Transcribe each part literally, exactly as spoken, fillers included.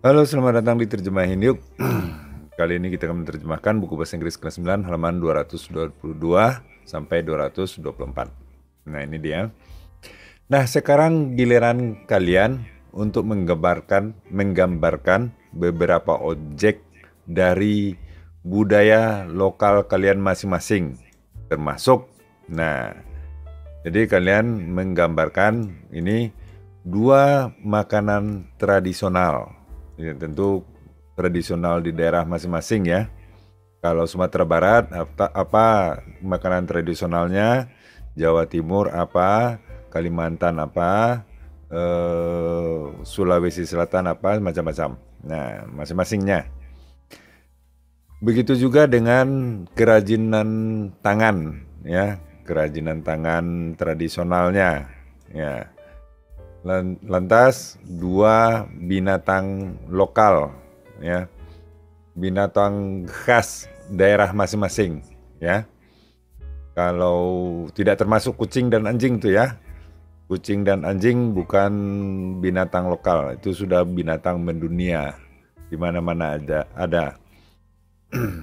Halo, selamat datang di Terjemahin Yuk. Kali ini kita akan menerjemahkan buku bahasa Inggris kelas sembilan halaman dua ratus dua puluh dua sampai dua ratus dua puluh empat. Nah, ini dia. Nah, sekarang giliran kalian untuk menggambarkan menggambarkan beberapa objek dari budaya lokal kalian masing-masing, termasuk. Nah, jadi kalian menggambarkan ini dua makanan tradisional. Ya, tentu tradisional di daerah masing-masing ya. Kalau Sumatera Barat apa, apa makanan tradisionalnya, Jawa Timur apa, Kalimantan apa, eh, Sulawesi Selatan apa, macam-macam. Nah, masing-masingnya. Begitu juga dengan kerajinan tangan ya, kerajinan tangan tradisionalnya ya. Lantas dua binatang lokal ya, binatang khas daerah masing-masing ya. Kalau tidak termasuk kucing dan anjing tuh ya, kucing dan anjing bukan binatang lokal, itu sudah binatang mendunia, di mana-mana ada ada.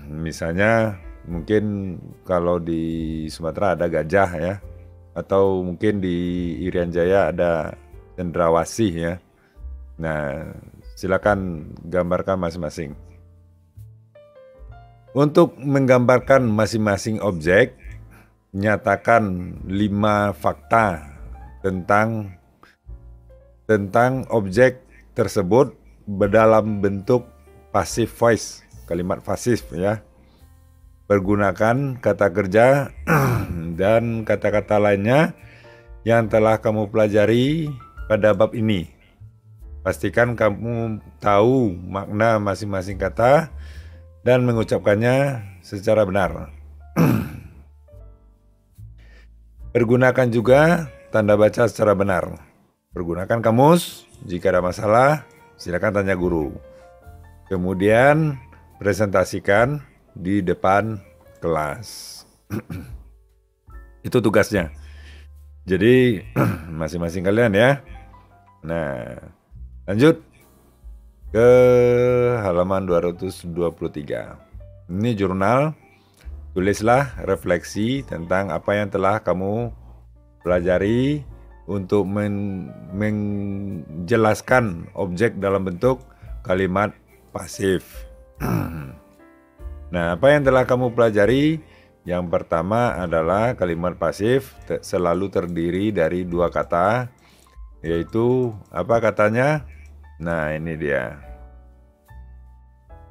Misalnya mungkin kalau di Sumatera ada gajah ya, atau mungkin di Irian Jaya ada cendrawasih ya. Nah, silakan gambarkan masing-masing. Untuk menggambarkan masing-masing objek, nyatakan lima fakta tentang tentang objek tersebut dalam bentuk passive voice, kalimat pasif ya. Pergunakan kata kerja dan kata-kata lainnya yang telah kamu pelajari pada bab ini. Pastikan kamu tahu makna masing-masing kata dan mengucapkannya secara benar. Pergunakan juga tanda baca secara benar. Pergunakan kamus, jika ada masalah silakan tanya guru. Kemudian presentasikan di depan kelas. Itu tugasnya. Jadi masing-masing kalian ya. Nah, lanjut ke halaman dua ratus dua puluh tiga. Ini jurnal. Tulislah refleksi tentang apa yang telah kamu pelajari untuk men menjelaskan objek dalam bentuk kalimat pasif. Nah, apa yang telah kamu pelajari? Yang pertama adalah kalimat pasif te- selalu terdiri dari dua kata, yaitu apa katanya? Nah, ini dia.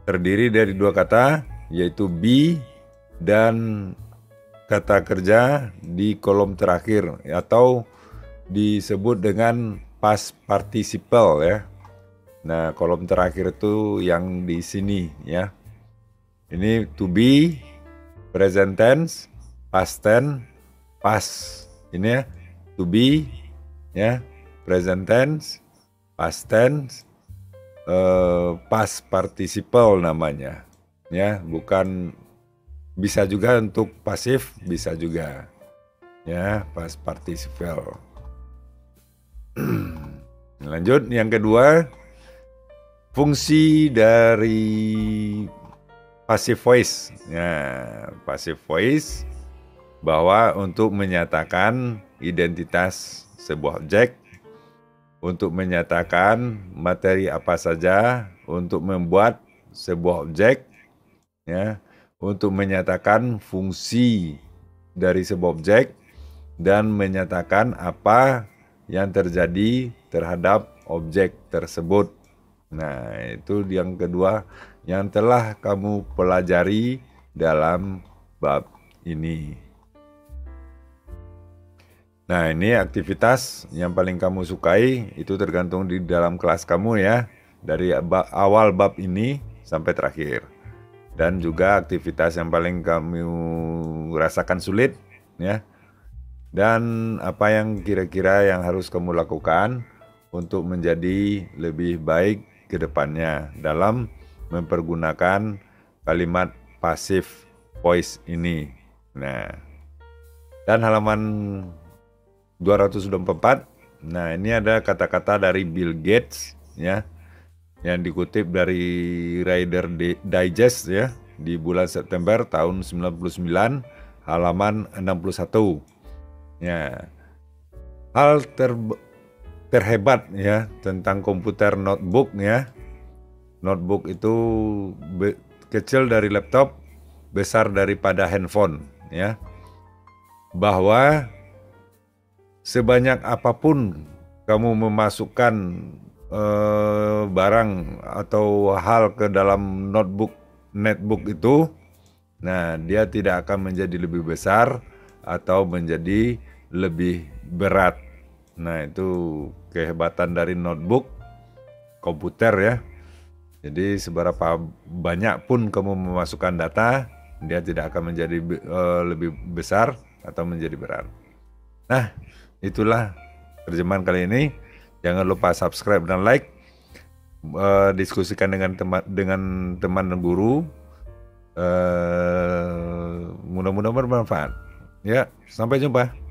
Terdiri dari dua kata, yaitu be dan kata kerja di kolom terakhir, atau disebut dengan past participle ya. Nah, kolom terakhir itu yang di sini ya. Ini to be, present tense, past tense, past. Ini ya, to be ya, present tense, past tense, uh, past participle namanya. Ya, bukan, bisa juga untuk pasif, bisa juga. Ya, past participle. Lanjut yang kedua, fungsi dari passive voice. Nah, passive voice bahwa untuk menyatakan identitas sebuah objek, untuk menyatakan materi apa saja, untuk membuat sebuah objek, ya, untuk menyatakan fungsi dari sebuah objek, dan menyatakan apa yang terjadi terhadap objek tersebut. Nah, itu yang kedua yang telah kamu pelajari dalam bab ini. Nah, ini aktivitas yang paling kamu sukai, itu tergantung di dalam kelas kamu ya, dari awal bab ini sampai terakhir. Dan juga aktivitas yang paling kamu rasakan sulit ya. Dan apa yang kira-kira yang harus kamu lakukan untuk menjadi lebih baik ke depannya dalam mempergunakan kalimat pasif voice ini. Nah, dan halaman dua ratus dua puluh empat. Nah, ini ada kata-kata dari Bill Gates ya. yang dikutip dari Reader's Digest ya di bulan September tahun sembilan puluh sembilan halaman enam puluh satu. Ya. Hal ter terhebat ya tentang komputer notebook ya. Notebook itu kecil dari laptop, besar daripada handphone ya. Bahwa sebanyak apapun kamu memasukkan eh, barang atau hal ke dalam notebook netbook itu, nah dia tidak akan menjadi lebih besar atau menjadi lebih berat. Nah itu kehebatan dari notebook komputer ya. Jadi seberapa banyak pun kamu memasukkan data, dia tidak akan menjadi uh, lebih besar atau menjadi berat. Nah itulah terjemahan kali ini. Jangan lupa subscribe dan like. Uh, diskusikan dengan teman dengan teman guru, uh, mudah-mudahan bermanfaat ya. Sampai jumpa.